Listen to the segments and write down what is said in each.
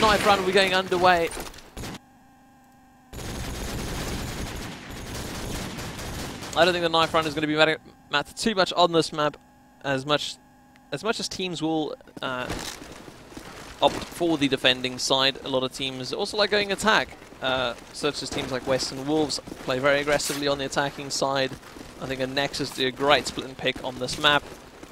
knife round will be going underway. I don't think the knife round is going to be matter too much on this map, as much as teams will opt for the defending side. A lot of teams also like going attack, such as teams like Western Wolves play very aggressively on the attacking side. I think a Nexus do a great split and pick on this map,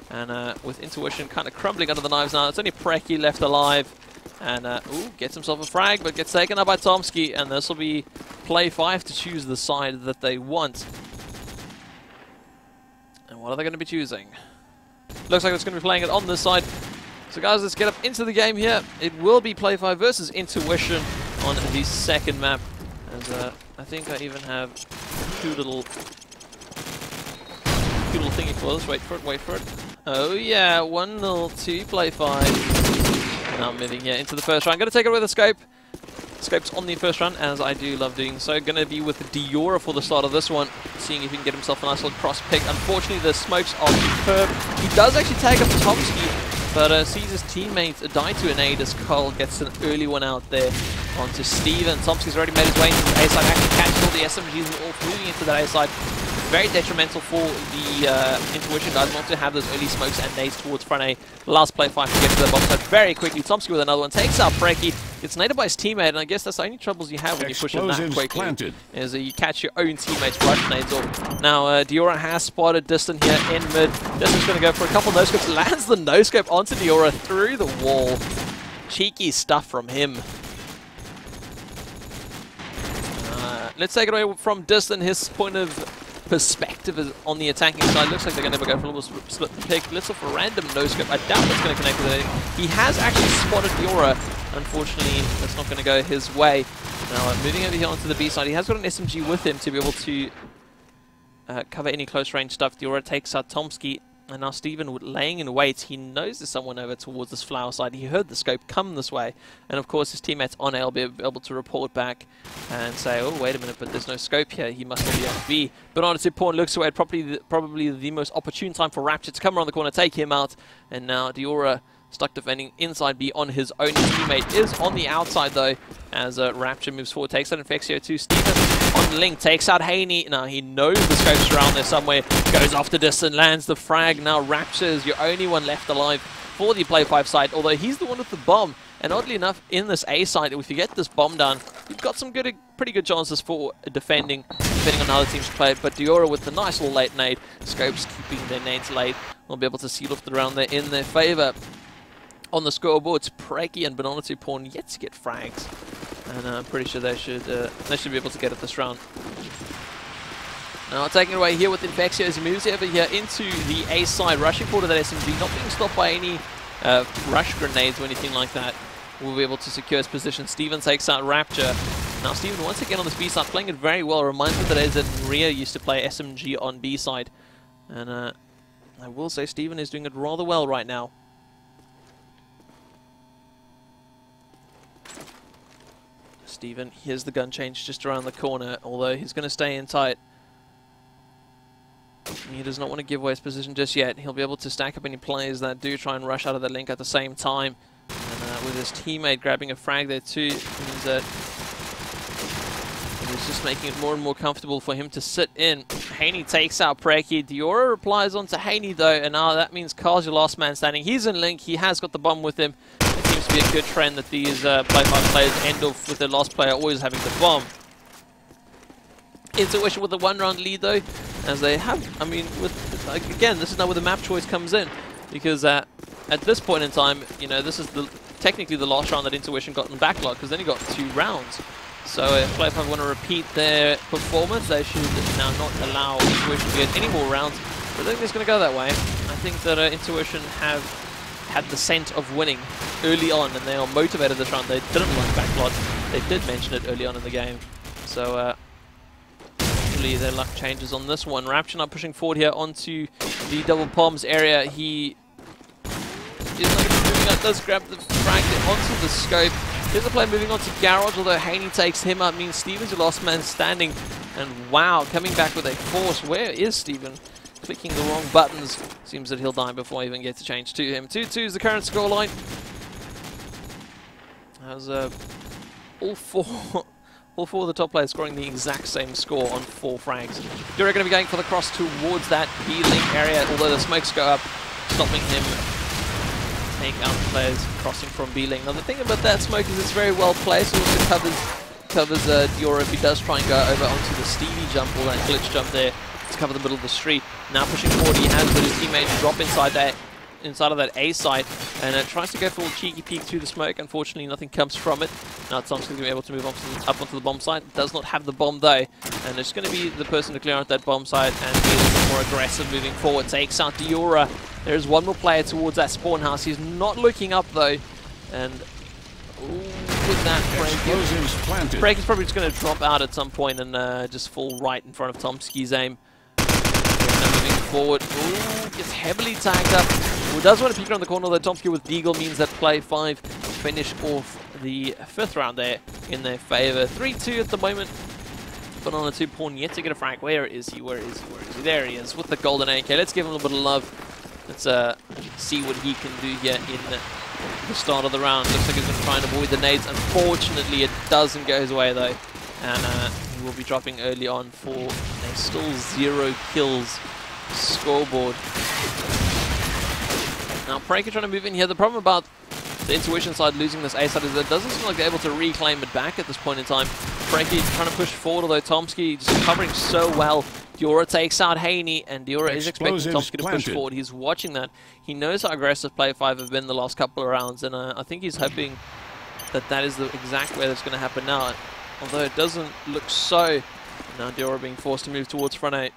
and with in2ition kind of crumbling under the knives now, it's only Preki left alive, and ooh, gets himself a frag, but gets taken up by Tomsky, and this will be play5 to choose the side that they want. And what are they going to be choosing? Looks like it's going to be playing it on this side. So guys, let's get up into the game here. It will be play5 versus in2ition on the second map. As I think I even have two little thingy for this. Wait for it, wait for it. Oh yeah, 1-0 to play5. Now moving here into the first round. Gonna take it with a scope. Scope's on the first round, as I do love doing so. Gonna be with Diora for the start of this one, seeing if he can get himself a nice little cross pick. Unfortunately, the smokes are superb. He does actually tag up Tomsky, but sees his teammates die to an aid as Cole gets an early one out there onto Steven. Tomsky's already made his way into the A side, actually catches all the SMGs and all moving into that A side. Very detrimental for the in2ition guys. Want to have those early smokes and nades towards front A. Last play5 to get to the box side very quickly. Tomsky with another one, takes out Preki. It's naded by his teammate, and I guess that's the only troubles you have when you push it that quickly. Planted. Is that you catch your own teammates rush nades off. Now Diora has spotted Distant here in mid. Distant's going to go for a couple no-scopes. Lands the no-scope onto Diora through the wall. Cheeky stuff from him. Let's take it away from Distant. His point of perspective is on the attacking side. Looks like they're going to go for a little split pick. Let's off a random no-scope. I doubt it's going to connect with anything. He has actually spotted Diora. Unfortunately, that's not going to go his way. Now, moving over here onto the B side, he has got an SMG with him to be able to cover any close-range stuff. Diora takes out Tomsky, and now Steven laying in wait. He knows there's someone over towards this flower side. He heard the scope come this way, and of course his teammates on A will be able to report back and say, oh, wait a minute, but there's no scope here. He must not be on B. Banana2Pawn looks away at probably the most opportune time for Rapture to come around the corner, take him out, and now Diora stuck defending inside B on his own. His teammate is on the outside though, as Rapture moves forward, takes out Infexio 2. Steven on Link takes out Haney. Now he knows the scope's around there somewhere, goes off the distance, lands the frag. Now Rapture is your only one left alive for the play5 side, although he's the one with the bomb. And oddly enough, in this A side, if you get this bomb down, you've got some good, pretty good chances for defending, depending on how the teams play it. But Diora with the nice little late nade, scopes keeping their nades late, will be able to seal off the round there in their favour. On the scoreboards, Preki and Banana2Pawn yet to get frags, and I'm pretty sure they should be able to get it this round. Now taking it away here with Infexio as he moves over here into the A side, rushing forward to that SMG, not being stopped by any rush grenades or anything like that. Will be able to secure his position. Steven takes out Rapture. Now Steven once again on this B side playing it very well. Reminds me of the days that Maria used to play SMG on B side, and I will say Steven is doing it rather well right now. Steven, here's the gun change just around the corner, although he's going to stay in tight. He does not want to give away his position just yet. He'll be able to stack up any players that do try and rush out of the Link at the same time. And with his teammate grabbing a frag there too, means that he's just making it more and more comfortable for him to sit in. Haney takes out Preki. Diora replies on to Haney though, and now that means Carl's your last man standing. He's in Link, he has got the bomb with him. To be a good trend that these play5 players end off with their last player always having the bomb. in2ition with a one-round lead though, as they have. I mean, with like, again, this is now where the map choice comes in, because at this point in time, you know, this is technically the last round that in2ition got in the backlog, because then he got 2 rounds. So if play5 want to repeat their performance, they should now not allow in2ition to get any more rounds. But I think it's going to go that way. I think that in2ition have had the scent of winning early on, and they are motivated this round. They didn't like backlot. They did mention it early on in the game. So hopefully their luck changes on this one. Rapture now pushing forward here onto the double palms area. He is not doing that, does grab the frag onto the scope. Here's the play moving on to Garage, although Haney takes him out. Means Steven's the last man standing, and wow, coming back with a force. Where is Steven? Clicking the wrong buttons. Seems that he'll die before I even get to change to him. 2-2 is the current scoreline. has all four of the top players scoring the exact same score on 4 frags. Diora going to be going for the cross towards that B-link area, although the smokes go up, stopping him taking out the players crossing from B-link. Now the thing about that smoke is it's very well placed, it also covers Diora if he does try and go over onto the Stevie jump or that glitch jump there to cover the middle of the street. Now pushing forward, he has with his teammate drop inside of that A site, and tries to go for a cheeky peek through the smoke. Unfortunately, nothing comes from it. Now Tomsky's going to be able to move up onto the bomb site. Does not have the bomb though, and it's going to be the person to clear out that bomb site and be a little more aggressive moving forward. Takes out Diora. There is one more player towards that spawn house. He's not looking up though, and with that Break is probably just going to drop out at some point and just fall right in front of Tomsky's aim. Moving forward, gets heavily tagged up. Well, does want to peek around the corner, though Tomsky with Deagle means that play5 finish off the 5th round there in their favour. 3-2 at the moment. Banana2Pawn yet to get a frag. Where is he? Where is he? Where is he? There he is with the golden AK. Let's give him a little bit of love. Let's see what he can do here in the start of the round. Looks like he's going to try and avoid the nades. Unfortunately, it doesn't go his way, though. And he will be dropping early on for a still 0 kills scoreboard. Now Preki trying to move in here. The problem about the intuition side losing this A side is that it doesn't seem like they're able to reclaim it back at this point in time. Preki trying to push forward, although Tomsky just covering so well. Diora takes out Haney, and Diora is expecting Tomsky to push forward. He's watching that. He knows how aggressive play5 have been the last couple of rounds, and I think he's hoping that that is the exact way that's going to happen now. Although it doesn't look so. Now Diora being forced to move towards front 8.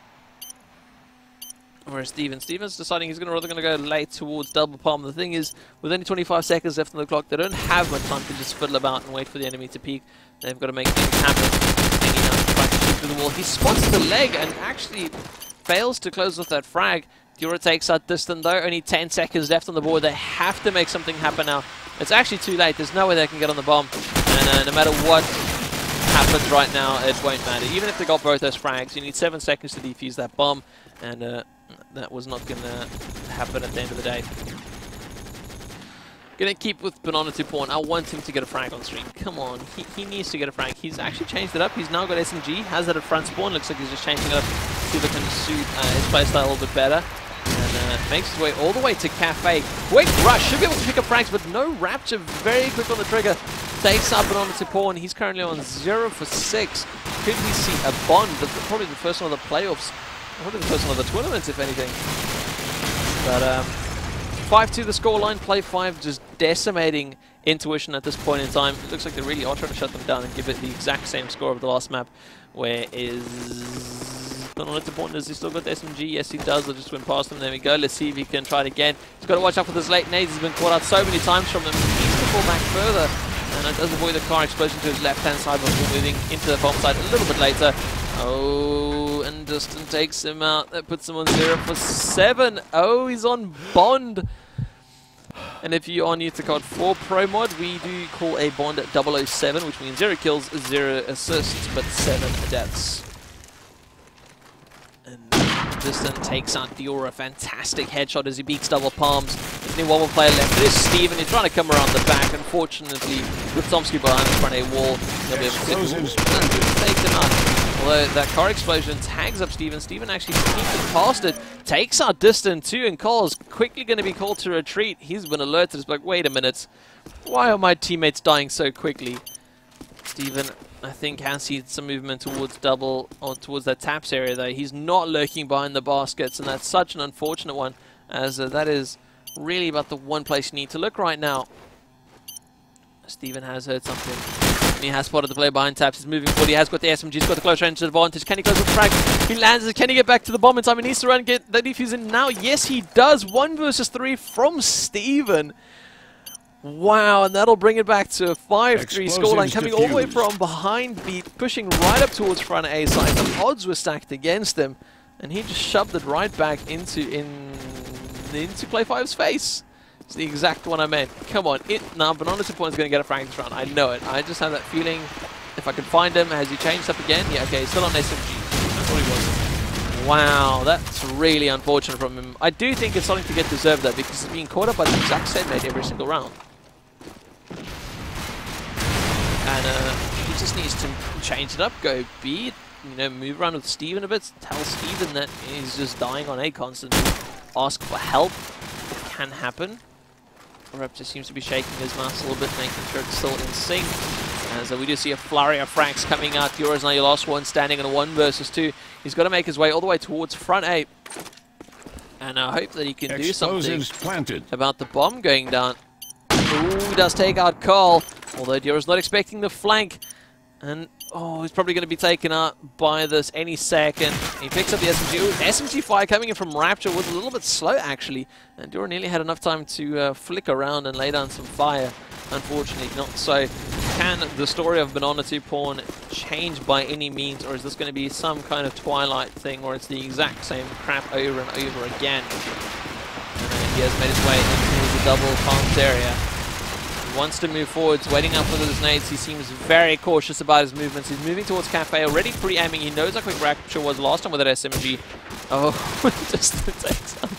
Whereas Steven's deciding he's rather going to go late towards double palm. The thing is, with only 25 seconds left on the clock, they don't have much time to just fiddle about and wait for the enemy to peek. They've got to make things happen. Hanging out, trying to shoot through the wall. He spots the leg and actually fails to close off that frag. Diora takes out Distant though. Only 10 seconds left on the board. They have to make something happen now. It's actually too late. There's no way they can get on the bomb. And no matter what happens right now, it won't matter. Even if they got both those frags, you need 7 seconds to defuse that bomb. And that was not going to happen at the end of the day. Going to keep with Banana2Pawn. I want him to get a frag on stream. Come on, he needs to get a frag. He's actually changed it up. He's now got SMG, has that at front spawn. Looks like he's just changing it up to the kind of suit his playstyle a little bit better. And makes his way all the way to Cafe. Quick rush, should be able to pick up frags, but no Rapture. Very quick on the trigger. Takes out Banana2Pawn. He's currently on 0 for 6. Could we see a bond? That's probably the first one of the playoffs. Probably the first one of the tournaments, if anything. But 5-2 the scoreline. play5 just decimating in2ition at this point in time. It looks like they really are trying to shut them down and give it the exact same score of the last map. Where is Banana2Pawn? Does he still got the SMG? Yes, he does. They'll just went past him. There we go. Let's see if he can try it again. He's got to watch out for this late nades. He's been caught out so many times from them. He needs to fall back further. And it does avoid the car explosion to his left-hand side before moving into the bomb side a little bit later. Oh, and Justin takes him out. That puts him on 0 for 7. Oh, he's on bond. And if you are new to COD 4 Pro Mod, we do call a bond at 007, which means 0 kills, 0 assists, but 7 deaths. And Justin takes out Diora. Fantastic headshot as he beats double palms. There's only one more player left. There's Steven. He's trying to come around the back. Unfortunately, with Tomsky behind in front of a wall, they'll be able to take him out. Although that car explosion tags up Steven. Steven actually sneaks past it, takes out Distant too, and Cole's quickly going to be called to retreat. He's been alerted. It's like, wait a minute, why are my teammates dying so quickly? Steven, I think, has seen some movement towards double, or towards that taps area though. He's not lurking behind the baskets, and that's such an unfortunate one, as that is really about the one place you need to look right now. Steven has heard something. He has spotted the player behind taps. He's moving forward. He has got the SMG. He's got the close range advantage. Can he close with the frag? He lands it. Can he get back to the bomb in time? He needs to run and get that defuse in now. Yes, he does. 1 versus 3 from Steven. Wow, and that'll bring it back to a 5-3 scoreline. Coming all the way from behind beat, pushing right up towards front A side. The odds were stacked against him, and he just shoved it right back into play5's face. It's the exact one I meant. Come on, now Banana2Pawn is going to get a frag this round. I know it. I just have that feeling. If I can find him, has he changed up again? Yeah, okay, he's still on SMG. That's all he was. Wow, that's really unfortunate from him. I do think it's something to get deserved though, because he's being caught up by the exact same mate every single round. Nexus needs to change it up, go B, you know, move around with Steven a bit, tell Steven that he's just dying on A constantly, ask for help, it can happen. Rapture seems to be shaking his mouse a little bit, making sure it's still in sync. So we do see a flurry of frags coming out. Diora's now your last one, standing in a 1v2. He's got to make his way all the way towards front 8. And I hope that he can do something about the bomb going down. Ooh, does take out Carl, although Diora's not expecting the flank. And, oh, he's probably going to be taken out by this any second. He picks up the SMG. Ooh, SMG fire coming in from Rapture was a little bit slow, actually. And Diora nearly had enough time to flick around and lay down some fire. Unfortunately, not so. Can the story of Banana2Pawn change by any means, or is this going to be some kind of Twilight thing, or it's the exact same crap over and over again? And he has made his way into the double farms area. Wants to move forwards, waiting up for those nades. He seems very cautious about his movements. He's moving towards Cafe, already pre-aiming. He knows how quick Rapture was last time with that SMG. Oh, just takes on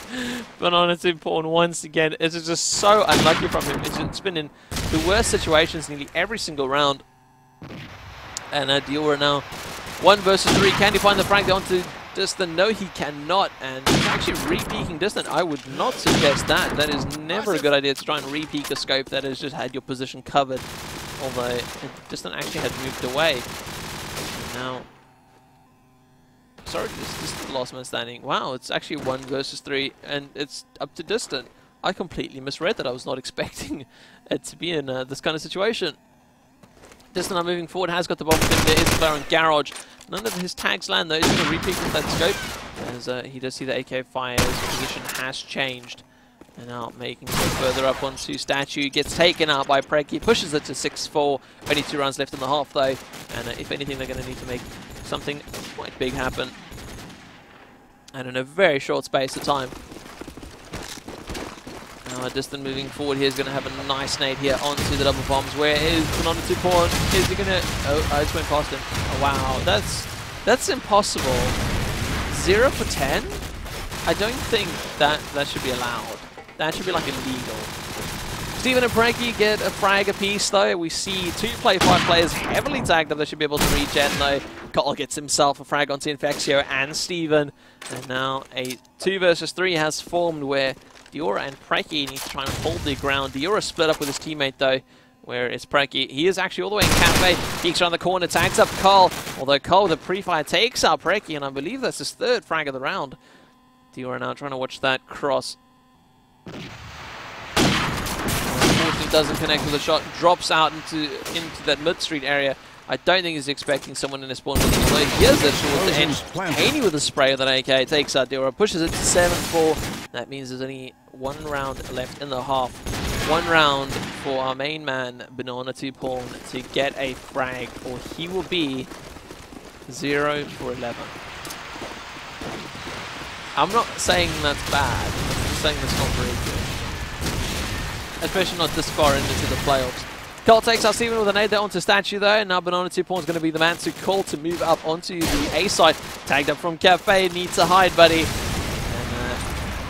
Banana2Pawn once again. This is just so unlucky from him. It's been in the worst situations nearly every single round. And Diora now 1v3. Can he find the frag down to Distant? No, he cannot. And he's actually re-peeking Distant. I would not suggest that. That is never a good idea to try and re-peek a scope that has just had your position covered. Although Distant actually had moved away. And now, sorry, this is the last man standing. Wow, it's actually 1v3, and it's up to Distant. I completely misread that. I was not expecting it to be in this kind of situation. Distant are moving forward, has got the bomb. There is a player on Garage. None of his tags land though. He's going to repeat with that scope, as he does see the AK fire's position has changed. And now making it further up onto Statue. Gets taken out by Preki. Pushes it to 6-4. Only 2 rounds left in the half though. And if anything, they're going to need to make something quite big happen. And in a very short space of time. Distant moving forward here is going to have a nice nade here onto the double bombs. Where is Banana2Pawn? Is he going to... Oh, I just went past him. Oh, wow, that's impossible. 0 for 10? I don't think that should be allowed. That should be like illegal. Steven and Preki get a frag apiece though. We see 2 play5 players heavily tagged up. They should be able to regen though. Cole gets himself a frag onto Infexio and Steven. And now a 2v3 has formed where Diora and Preki need to try and hold their ground. Diora split up with his teammate though, where it's Preki. He is actually all the way in Cafe. Peeks around the corner, tags up Cole. Although Cole, the pre-fire, takes out Preki, and I believe that's his 3rd frag of the round. Diora now trying to watch that cross. Unfortunately, doesn't connect with the shot. Drops out into that mid-street area. I don't think he's expecting someone in his spawn. Although he is actually towards the end. Haney with a spray of that AK takes out Diora, pushes it to 7-4. That means there's only 1 round left in the half. 1 round for our main man, Banana2Pawn, to get a frag, or he will be 0 for 11. I'm not saying that's bad. I'm just saying that's not very good. Especially not this far into the playoffs. Cole takes out Steven with a nade there onto Statue though, and now Banana2Pawn is going to be the man to call to move up onto the A side. Tagged up from Cafe, needs to hide, buddy. And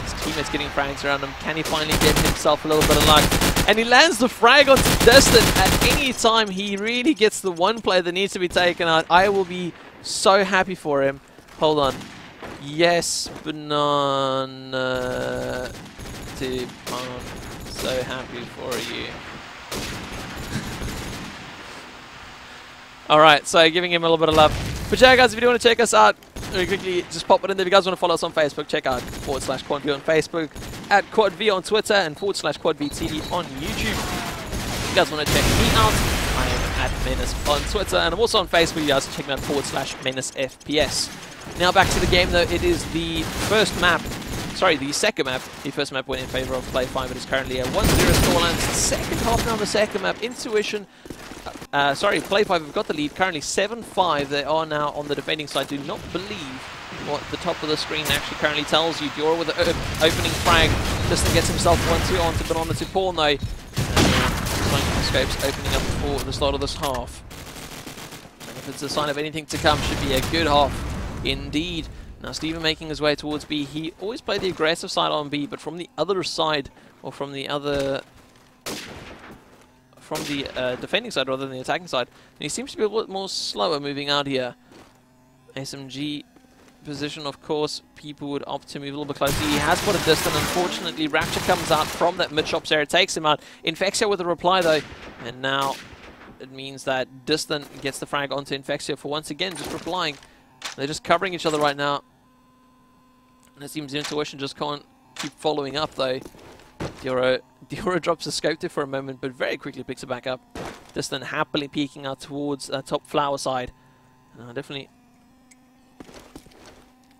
his teammates getting frags around him. Can he finally get himself a little bit of luck? And he lands the frag onto Destin. At any time, he really gets the 1 player that needs to be taken out. I will be so happy for him. Hold on. Yes, Banana2Pawn. So happy for you. Alright, so giving him a little bit of love. But yeah, guys, if you do want to check us out, really quickly, just pop it in there. If you guys want to follow us on Facebook, check out /QuadV on Facebook, at QuadV on Twitter, and /QuadVTV on YouTube. If you guys want to check me out, I am at Menace on Twitter, and I'm also on Facebook. You guys can check me out /MenaceFPS. Now back to the game, though. It is the first map. Sorry, the second map. The first map went in favor of play5. It is currently a 1-0 scoreline. Second half now on the second map. in2ition. Sorry, play5 have got the lead. Currently 7-5. They are now on the defending side. Do not believe what the top of the screen actually currently tells you. Diora with the opening frag. Justin gets himself 1-2 onto Banana2Pawn though. And scopes opening up for the start of this half. And if it's a sign of anything to come, should be a good half indeed. Now Steven making his way towards B. He always played the aggressive side on B, but from the other side, or from the other... from the defending side rather than the attacking side. And he seems to be a little bit more slower moving out here. SMG position, of course, people would opt to move a little bit closer. He has put a distance. Unfortunately, Rapture comes out from that mid-shop there, takes him out. Infexio with a reply, though, and now it means that Distant gets the frag onto Infexio for once again, just replying. They're just covering each other right now. And it seems in2ition just can't keep following up, though. Diora drops the scope there for a moment, but very quickly picks it back up. Distant happily peeking out towards top flower side. Definitely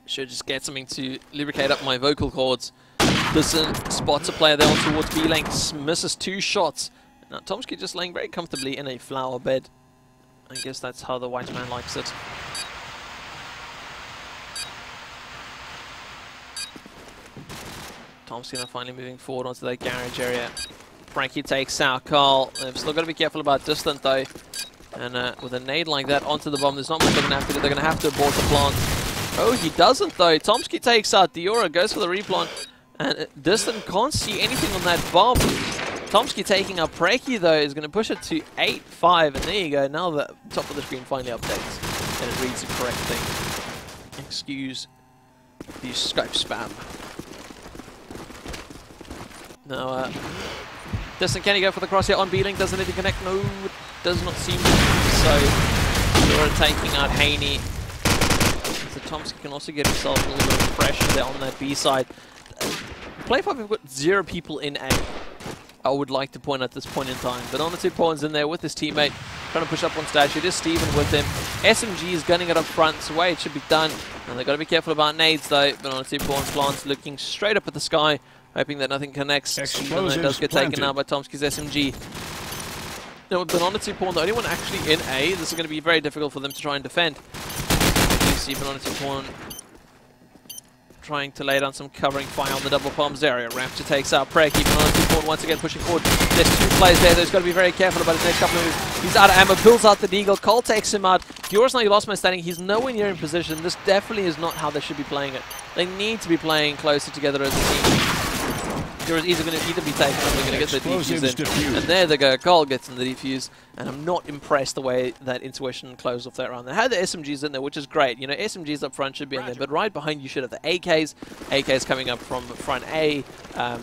should just get something to lubricate up my vocal cords. Distant spots a player there on towards B-Links, misses two shots. Now Tomsky just laying very comfortably in a flower bed. I guess that's how the white man likes it. Tomsky now finally moving forward onto that garage area. Frankie takes out Carl. They've still got to be careful about Distant though. And with a nade like that onto the bomb, there's not much they're going to have to do. They're going to have to abort the plant. Oh, he doesn't though. Tomsky takes out Diora, goes for the replant. And Distant can't see anything on that bomb. Tomsky taking out Preki though is going to push it to 8-5. And there you go. Now the top of the screen finally updates. And it reads the correct thing. Excuse the scope spam. Now, Distant, can he go for the cross here on B-Link? Doesn't need to connect. No, it does not seem to. So, Diora taking out Haney. So, Tomsky can also get himself a little bit of pressure there on that B side. Play5 have got 0 people in A, I would like to point at this point in time. But on the two pawns in there with his teammate, trying to push up on stage. It is Steven with him. SMG is gunning it up front. It's the way it should be done. And they've got to be careful about nades, though. But on the two pawns, plants looking straight up at the sky, hoping that nothing connects. It does get taken out by Tomsky's SMG. Now with Banana2Pawn, the only one actually in A, this is going to be very difficult for them to try and defend. You see Banana2Pawn trying to lay down some covering fire on the double palms area. Rapture takes out Preki. Bononati once again pushing forward. There's two plays there, though. He's got to be very careful about his next couple of moves. He's out of ammo, pulls out the deagle. Cole takes him out. Diora's now your last man standing. He's nowhere near in position. This definitely is not how they should be playing it. They need to be playing closer together as a team. Diora's either be taken or they're going to get the defuse in. And there they go. Cole gets in the defuse. And I'm not impressed the way that in2ition closed off that round. They had the SMGs in there, which is great. You know, SMGs up front should be in there, but right behind you should have the AKs. AKs coming up from front A,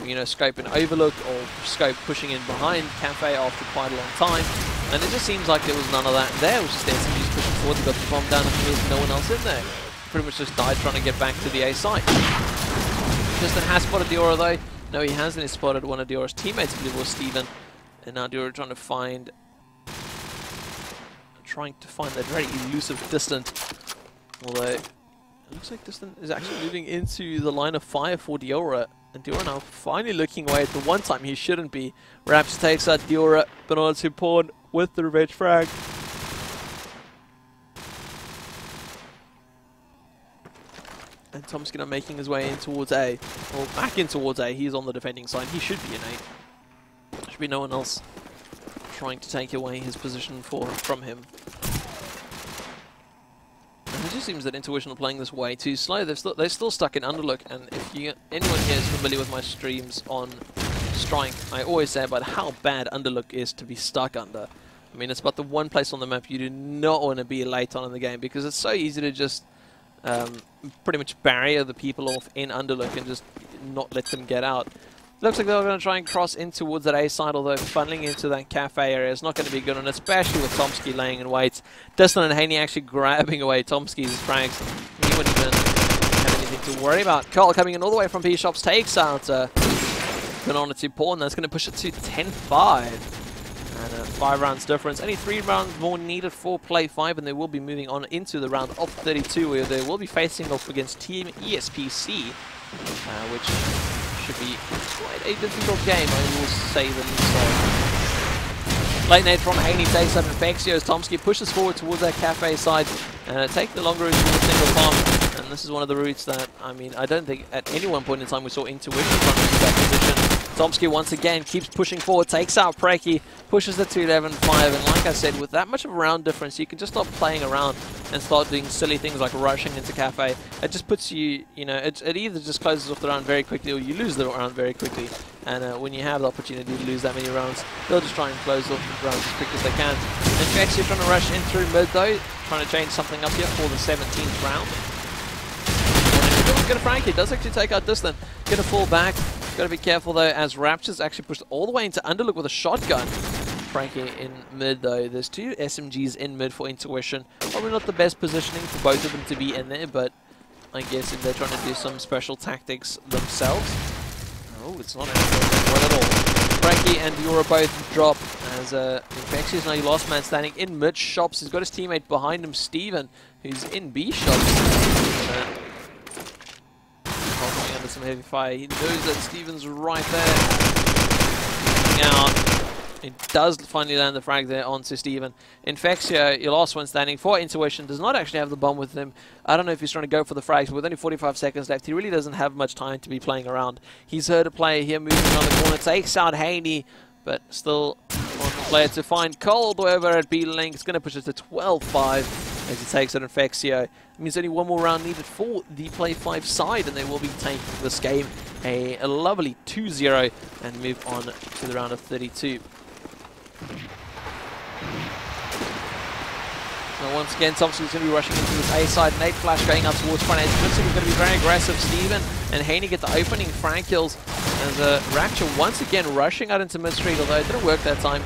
you know, scope and overlook, or scope pushing in behind Cafe after quite a long time. And it just seems like there was none of that there. It was just the SMGs pushing forward. They got the bomb down, and there's no one else in there. Pretty much just died trying to get back to the A site. Justin has spotted Diora, though. No, he hasn't. He spotted one of Diora's teammates, I believe it was Steven. And now Diora trying to find... that very elusive Distant. Although, it looks like Distant is actually moving into the line of fire for Diora. And Diora now finally looking away at the one time he shouldn't be. Raps takes out Diora, Banana2Pawn with the revenge frag. And Tomsky now making his way in towards A. Or back in towards A. He's on the defending side. He should be in A. There should be no one else trying to take away his position from him. And it just seems that in2ition are playing this way too slow. They're still stuck in underlook, and if anyone here is familiar with my streams on Strike, I always say about how bad underlook is to be stuck under. I mean, it's about the one place on the map you do not want to be late on in the game, because it's so easy to just pretty much barrier the people off in underlook and just not let them get out. Looks like they're going to try and cross in towards that A side, although funneling into that cafe area is not going to be good, and especially with Tomsky laying in wait. Distant and Haney actually grabbing away Tomsky's frags. He wouldn't even have anything to worry about. Carl coming in all the way from B-Shops takes out Bononati2Pawn. That's going to push it to 10-5. And 5 rounds difference. Only 3 rounds more needed for Play5, and they will be moving on into the round of 32, where they will be facing off against Team ESPC, which should be quite a difficult game, I will say the least. Late nade from Haney takes up Infexio as Tomsky pushes forward towards that cafe side, and take the longer route to the single farm. And this is one of the routes that, I mean, I don't think at any one point in time we saw in2ition trying to do that position. Tomsky once again keeps pushing forward, takes out Preki, pushes the 2-11-5, and like I said, with that much of a round difference, you can just stop playing around and start doing silly things like rushing into cafe. It just puts you, you know, it either just closes off the round very quickly or you lose the round very quickly. And when you have the opportunity to lose that many rounds, they'll just try and close off the rounds as quick as they can. Infexio trying to rush in through mid though, trying to change something up here for the 17th round. Gonna Frankie does actually take out Distant. Gonna fall back. Gotta be careful though, as Rapture's actually pushed all the way into Underlook with a shotgun. Frankie in mid though. There's two SMGs in mid for in2ition. Probably not the best positioning for both of them to be in there, but I guess if they're trying to do some special tactics themselves. Oh, it's not at all. Frankie and Diora both drop as Infexio's now your last man standing in mid shops. He's got his teammate behind him, Steven, who's in B shops. Under some heavy fire. He knows that Steven's right there. Now, it does finally land the frag there onto Steven. Infexio, your last one standing for in2ition, does not actually have the bomb with him. I don't know if he's trying to go for the frags, but with only 45 seconds left, he really doesn't have much time to be playing around. He's heard a player here moving around the corner, takes out Haney, but still on the player to find Cole over at B-Link. It's going to push it to 12-5. As he takes out Infexio. It means only one more round needed for the play5 side, and they will be taking this game a lovely 2-0 and move on to the round of 32. Now once again, Thompson's going to be rushing into this A side. Nate Flash going up towards front edge. Looks like he's going to be very aggressive. Steven and Haney get the opening frag kills as Rapture once again rushing out into midstreet, although it didn't work that time,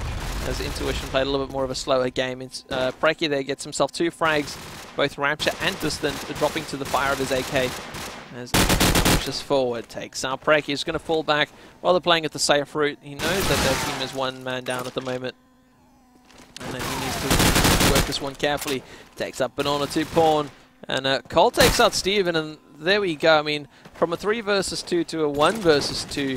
as in2ition played a little bit more of a slower game. Preki there gets himself two frags, both Rapture and Distant dropping to the fire of his AK. As he pushes forward, takes out Preki. He's going to fall back while they're playing at the safe route. He knows that their team is one man down at the moment, and then he needs to work this one carefully. Takes up Banana2Pawn, and Cole takes out Steven, and there we go. I mean, from a 3 versus 2 to a 1 versus 2,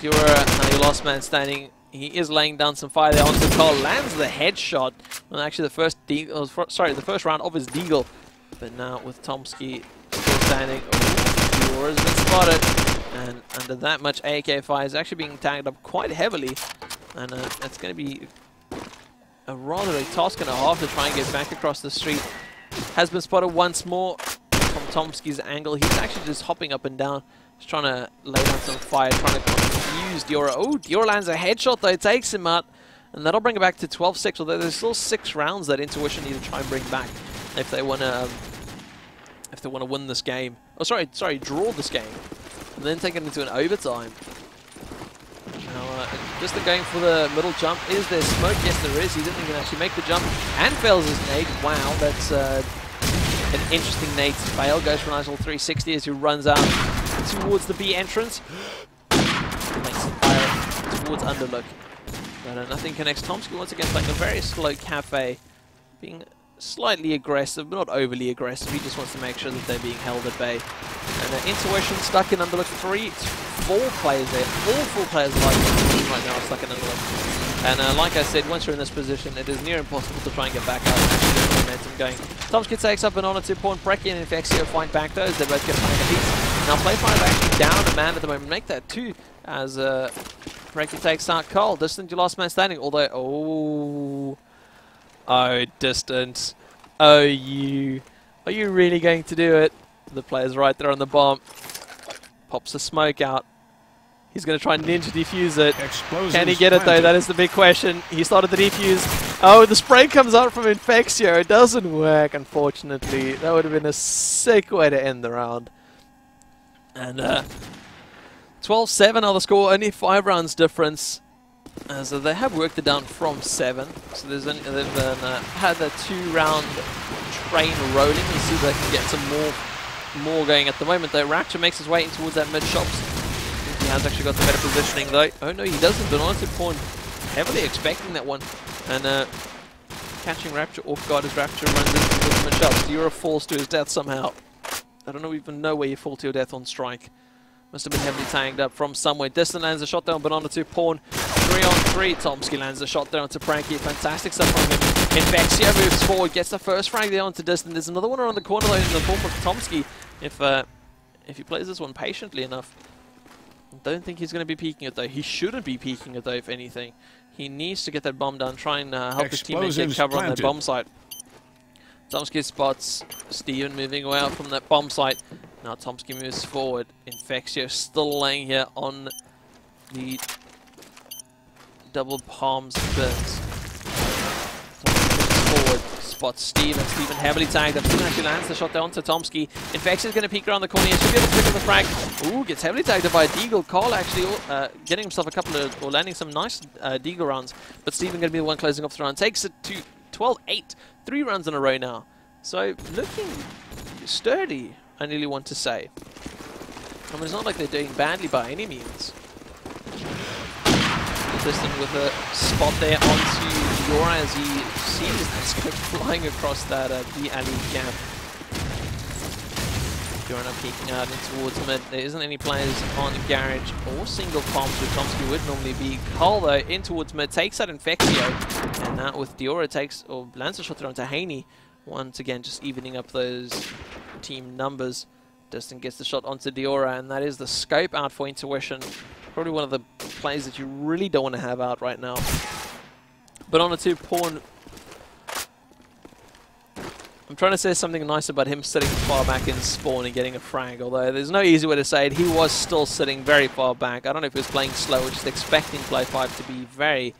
Diora, your last man standing. He is laying down some fire there onto Carl, lands the headshot, and actually the first round of his deagle. But now with Tomsky still standing, Diora's been spotted, and under that much AK fire is actually being tagged up quite heavily, and it's going to be a task and a half to try and get back across the street. Has been spotted once more from Tomsky's angle. He's actually just hopping up and down. He's trying to lay down some fire, trying to confuse Diora. Oh, Diora lands a headshot though, takes him out, and that'll bring it back to 12-6, although there's still 6 rounds that in2ition need to try and bring back if they want to win this game. Oh, sorry, draw this game, and then take it into an overtime. Now, just going for the middle jump. Is there smoke? Yes, there is. He didn't even actually make the jump, and fails his nade. Wow, that's an interesting nade to fail. Goes for a nice little 360 as he runs out towards the B entrance. Makes it fire towards Underlook. But nothing connects. Tomsky once again playing a very slow cafe, being slightly aggressive, but not overly aggressive. He just wants to make sure that they're being held at bay. And in2ition stuck in Underlook. 3, 4 players there. All 4 players alive right now are stuck in Underlook. And like I said, once you're in this position, it is near impossible to try and get back out and actually get momentum going. Tomsky takes up Bononati2Pawn. Preki and Infexio find back those. They both get back a piece. Now play5 actually down a man at the moment. Make that 2 as Preki takes out Carl. Distant, your last man standing. Although, oh, Distant. Oh, you. Are you really going to do it? The player's right there on the bomb. Pops the smoke out. He's going to try and ninja defuse it. Explosions. Can he get it though? That is the big question. He started the defuse. Oh, the spray comes out from Infexio. It doesn't work, unfortunately. That would have been a sick way to end the round. And 12-7 are the score, only 5 rounds difference. So they have worked it down from 7. So they've had a 2-round train rolling. You see they can get some more going at the moment though. Rapture makes his way in towards that mid-shops. He has actually got the better positioning though. Oh no, he doesn't. Bononati2Pawn heavily expecting that one. And catching Rapture off guard as Rapture runs into the mid-shops. Diora falls to his death somehow. I don't even know where you fall to your death on strike. Must have been heavily tagged up from somewhere. Distant lands a shot down, Banana2Pawn. 3 on 3. Tomsky lands a shot down to Frankie. Fantastic stuff from him. Infexio moves forward, gets the first frag there onto Distant. There's another one around the corner though in the form of Tomsky. If he plays this one patiently enough, Don't think he's going to be peeking it, though. He shouldn't be peeking it, though, if anything. He needs to get that bomb down, try and help his teammate get cover on that bomb site. Tomsky spots Steven moving away out from that bomb site. Now Tomsky moves forward. Infexio still laying here on the double palms burst. Forward, spots Steven. Steven heavily tagged up. Steven actually lands the shot down to Tomsky. Infexio is going to peek around the corner. He should be able to pick up the frag. Ooh, gets heavily tagged up by a deagle. Carl actually getting himself a couple of, or landing some nice deagle rounds. But Steven going to be the one closing off the round. Takes it to 12-8. 3 runs in a row now. So looking sturdy, I nearly want to say. I mean, it's not like they're doing badly by any means. Distant with a spot there onto Diora as he sees this guy flying across that B-alley gap. Diora peeking out and towards mid. There isn't any players on Garage or single palms where Tomsky would normally be. Cole though, in towards mid, takes out Infexio. And now with Diora takes, or lands a shot there onto Haney. Once again, just evening up those team numbers. Distant gets the shot onto Diora, and that is the scope out for in2ition. Probably one of the plays that you really don't want to have out right now. Banana2Pawn. I'm trying to say something nice about him sitting far back in spawn and getting a frag, although there's no easy way to say it. He was still sitting very far back. I don't know if he was playing slow or just expecting play5 to be very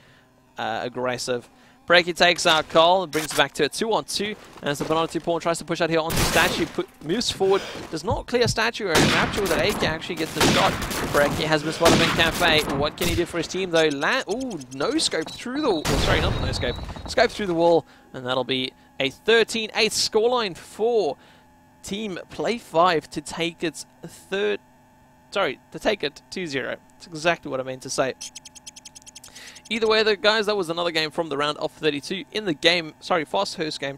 aggressive. Preki takes out Carl and brings it back to a 2-on-2 as the Banana2Pawn tries to push out here onto Statue, moves forward, does not clear Statue, and Rapture with an AK actually gets the shot. Preki has been spotted in Cafe. What can he do for his team though? Ooh, no scope through the wall. Sorry, not no scope. Scope through the wall, and that'll be a 13-8 scoreline for Team Play5 to take its third... Sorry, to take it 2-0. That's exactly what I meant to say. Either way though, guys, that was another game from the round of 32 in the game. Sorry, FastHosts Game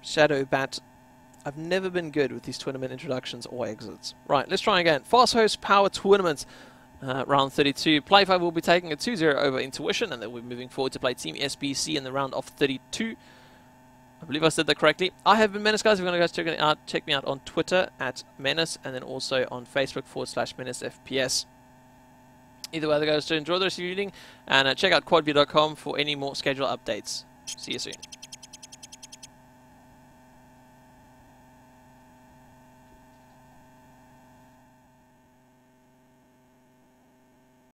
Shadow Bat. I've never been good with these tournament introductions or exits. Right, let's try again. FastHosts Power Tournament, round 32. Play5 will be taking a 2-0 over in2ition, and then we're moving forward to play Team SBC in the round of 32. I believe I said that correctly. I have been Menace, guys. If you want to guys check me out on Twitter at Menace, and then also on Facebook /MenaceFPS. Either way, guys, enjoy the rest of your evening, and check out QuadV.com for any more schedule updates. See you soon.